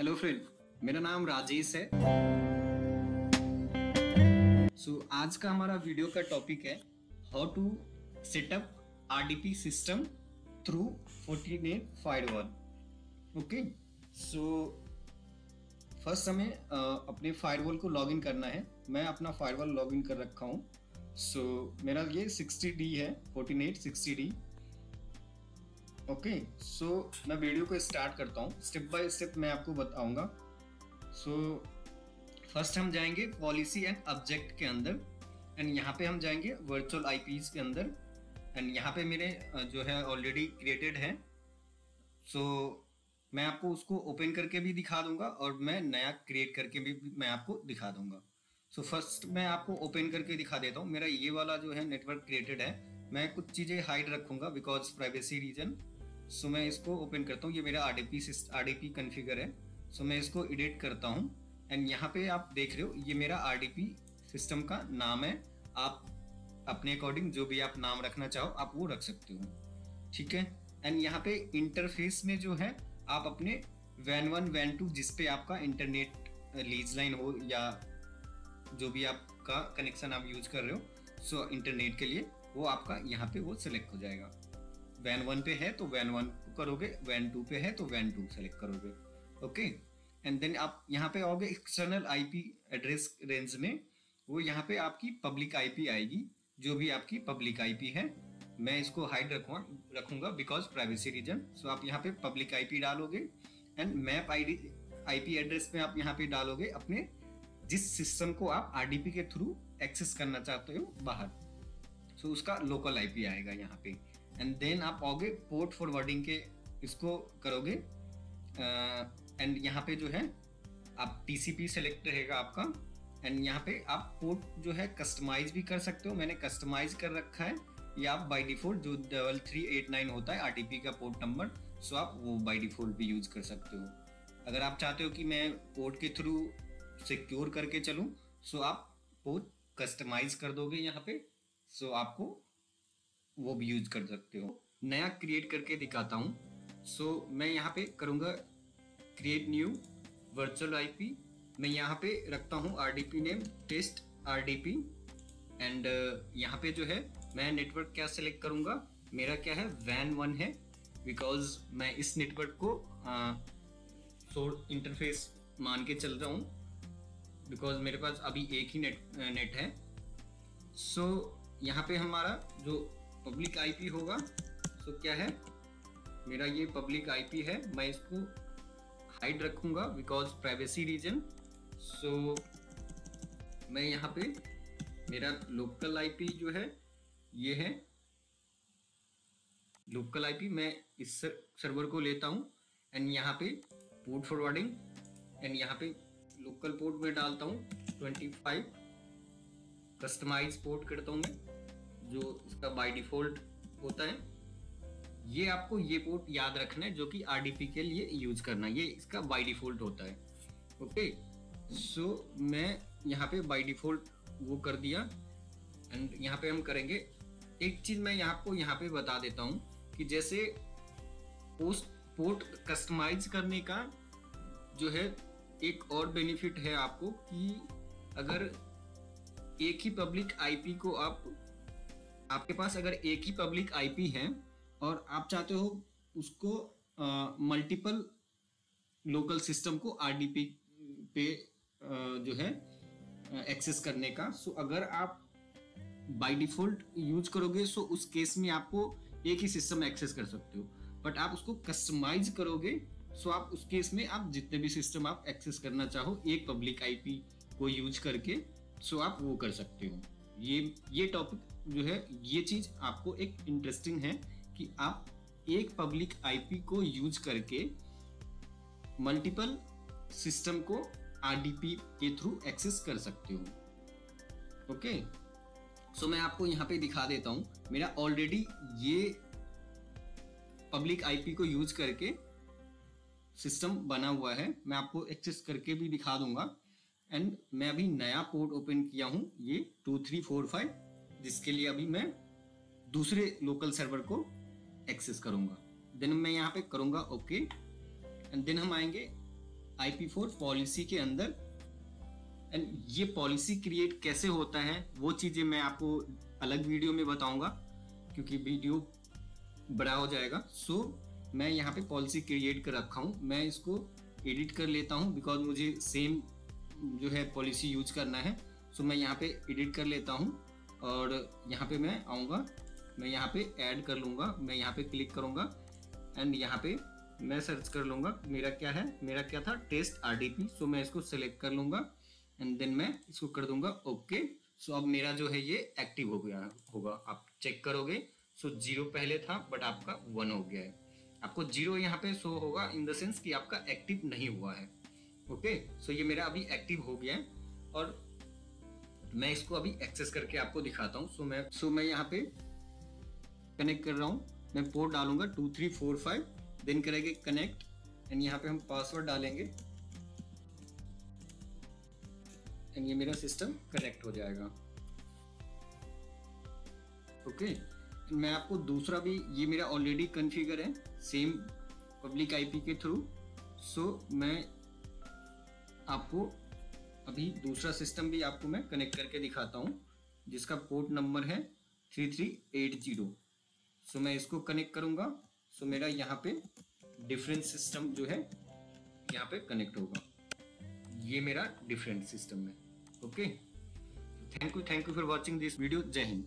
Hello friend, मेरा नाम राजेश है। आज का हमारा वीडियो का टॉपिक है how to set up RDP system through Fortinet firewall. Okay, so first हमें अपने फायरवॉल को लॉगिन करना है। मैं अपना फायरवॉल लॉगिन कर रखा हूँ। सो मेरा ये 60D है, फोर्टीनेट 60D। ओके, सो मैं वीडियो को स्टार्ट करता हूँ। स्टेप बाय स्टेप मैं आपको बताऊंगा। सो फर्स्ट हम जाएंगे पॉलिसी एंड ऑब्जेक्ट के अंदर, एंड यहाँ पे हम जाएंगे वर्चुअल आईपीज़ के अंदर, एंड यहाँ पे मेरे जो है ऑलरेडी क्रिएटेड है। सो मैं आपको उसको ओपन करके भी दिखा दूंगा और मैं नया क्रिएट करके भी मैं आपको दिखा दूंगा। सो फर्स्ट मैं आपको ओपन करके दिखा देता हूँ। मेरा ये वाला जो है नेटवर्क क्रिएटेड है। मैं कुछ चीज़ें हाइड रखूँगा बिकॉज प्राइवेसी रीजन। सो मैं इसको ओपन करता हूँ। ये मेरा आरडीपी कॉन्फ़िगर है। सो मैं इसको एडिट करता हूँ, एंड यहाँ पे आप देख रहे हो ये मेरा आरडीपी सिस्टम का नाम है। आप अपने अकॉर्डिंग जो भी आप नाम रखना चाहो आप वो रख सकते हो, ठीक है। एंड यहाँ पे इंटरफेस में जो है आप अपने WAN 1 WAN 2 जिस पे आपका इंटरनेट लीज लाइन हो या जो भी आपका कनेक्शन आप यूज कर रहे हो सो इंटरनेट के लिए, वो आपका यहाँ पे वो सिलेक्ट हो जाएगा। WAN 1 पे है तो WAN 1 करोगे, WAN 2 पे है तो WAN 2 सेलेक्ट करोगे। ओके, एंड देन आप यहाँ पे आओगे एक्सटर्नल आईपी एड्रेस रेंज में, वो यहाँ पे आपकी पब्लिक आईपी आएगी। जो भी आपकी पब्लिक आईपी है मैं इसको हाइड रखूँगा बिकॉज प्राइवेसी रीजन। सो आप यहाँ पे पब्लिक आईपी डालोगे, एंड मैप आईपी एड्रेस में आप यहाँ पे डालोगे अपने जिस सिस्टम को आप आरडीपी के थ्रू एक्सेस करना चाहते हो बाहर, सो उसका लोकल आईपी आएगा यहाँ पे। एंड देन आप आओगे पोर्ट फॉरवर्डिंग के, इसको करोगे, एंड यहाँ पे जो है आप TCP सेलेक्ट रहेगा आपका। एंड यहाँ पे आप पोर्ट जो है कस्टमाइज भी कर सकते हो। मैंने कस्टमाइज कर रखा है, या आप बाई डिफॉल्ट जो 3389 होता है आरडीपी का पोर्ट नंबर, सो आप वो बाई डिफॉल्ट भी यूज कर सकते हो। अगर आप चाहते हो कि मैं पोर्ट के थ्रू सिक्योर करके चलूँ सो आप पोर्ट कस्टमाइज कर दोगे यहाँ पे, सो आपको वो भी यूज कर सकते हो। नया क्रिएट करके दिखाता हूँ। सो मैं यहाँ पे करूँगा क्रिएट न्यू वर्चुअल आईपी। मैं यहाँ पे रखता हूँ RDP name test RDP, and यहाँ पे जो है मैं नेटवर्क क्या सेलेक्ट करूँगा, मेरा क्या है WAN 1 है बिकॉज मैं इस नेटवर्क को सोर्स इंटरफेस मान के चल रहा हूँ बिकॉज मेरे पास अभी एक ही नेट है। सो यहाँ पे हमारा जो पब्लिक आईपी होगा, सो क्या है मेरा ये पब्लिक आईपी है। मैं इसको हाइड रखूँगा बिकॉज प्राइवेसी रीजन। सो मैं यहाँ पे मेरा लोकल आईपी जो है ये है लोकल आईपी। मैं इस सर्वर को लेता हूँ, एंड यहाँ पे पोर्ट फॉरवर्डिंग, एंड यहाँ पे लोकल पोर्ट में डालता हूँ 25। कस्टमाइज पोर्ट करता हूँ मैं जो इसका बाय डिफॉल्ट होता है। ये आपको ये पोर्ट याद रखना है जो कि आरडीपी के लिए यूज करना है, ये इसका बाय डिफॉल्ट होता है। ओके, सो मैं यहाँ पे बाय डिफॉल्ट वो कर दिया। एंड यहाँ पे हम करेंगे एक चीज़, मैं आपको यहाँ पे बता देता हूँ कि जैसे पोर्ट कस्टमाइज करने का जो है एक और बेनिफिट है आपको कि अगर एक ही पब्लिक आईपी को आपके पास अगर एक ही पब्लिक आईपी है और आप चाहते हो उसको मल्टीपल लोकल सिस्टम को आरडीपी पे जो है एक्सेस करने का, सो अगर आप बाय डिफॉल्ट यूज करोगे सो उस केस में आपको एक ही सिस्टम एक्सेस कर सकते हो। बट आप उसको कस्टमाइज करोगे सो आप उस केस में आप जितने भी सिस्टम आप एक्सेस करना चाहो एक पब्लिक आईपी को यूज करके सो आप वो कर सकते हो। ये टॉपिक जो है ये चीज़ आपको एक इंटरेस्टिंग है कि आप एक पब्लिक आईपी को यूज करके मल्टीपल सिस्टम को आरडीपी के थ्रू एक्सेस कर सकते हो। ओके, सो मैं आपको यहाँ पे दिखा देता हूँ। मेरा ऑलरेडी ये पब्लिक आईपी को यूज करके सिस्टम बना हुआ है। मैं आपको एक्सेस करके भी दिखा दूंगा। एंड मैं अभी नया पोर्ट ओपन किया हूँ, ये 2345, जिसके लिए अभी मैं दूसरे लोकल सर्वर को एक्सेस करूँगा। देन मैं यहाँ पे करूँगा ओके, एंड देन हम आएंगे IP4 पॉलिसी के अंदर। एंड ये पॉलिसी क्रिएट कैसे होता है वो चीज़ें मैं आपको अलग वीडियो में बताऊंगा, क्योंकि वीडियो बड़ा हो जाएगा। सो मैं यहाँ पे पॉलिसी क्रिएट कर रखा हूँ, मैं इसको एडिट कर लेता हूँ बिकॉज मुझे सेम जो है पॉलिसी यूज करना है। सो मैं यहाँ पे एडिट कर लेता हूँ और यहाँ पे मैं आऊँगा, मैं यहाँ पे ऐड कर लूँगा, मैं यहाँ पे क्लिक करूँगा एंड यहाँ पे मैं सर्च कर लूँगा मेरा क्या है, मेरा क्या था टेस्ट RDP। सो मैं इसको सेलेक्ट कर लूँगा एंड देन मैं इसको कर दूँगा ओके। सो अब मेरा जो है ये एक्टिव हो गया होगा, आप चेक करोगे। सो 0 पहले था बट आपका 1 हो गया है, आपको 0 यहाँ पे शो होगा इन द सेंस कि आपका एक्टिव नहीं हुआ है ओके। सो ये मेरा अभी एक्टिव हो गया है और मैं इसको अभी एक्सेस करके आपको दिखाता हूँ। सो मैं यहाँ पे कनेक्ट कर रहा हूँ, मैं पोर्ट डालूंगा 2345, देन करेंगे कनेक्ट एंड यहाँ पे हम पासवर्ड डालेंगे एंड ये मेरा सिस्टम कनेक्ट हो जाएगा ओके। मैं आपको दूसरा भी, ये मेरा ऑलरेडी कॉन्फ़िगर है सेम पब्लिक IP के थ्रू। सो मैं आपको अभी दूसरा सिस्टम भी आपको मैं कनेक्ट करके दिखाता हूँ जिसका पोर्ट नंबर है 3380। सो मैं इसको कनेक्ट करूँगा। सो मेरा यहाँ पे डिफरेंट सिस्टम जो है यहाँ पे कनेक्ट होगा, ये मेरा डिफरेंट सिस्टम है okay. Thank you for watching this video. जय हिंद।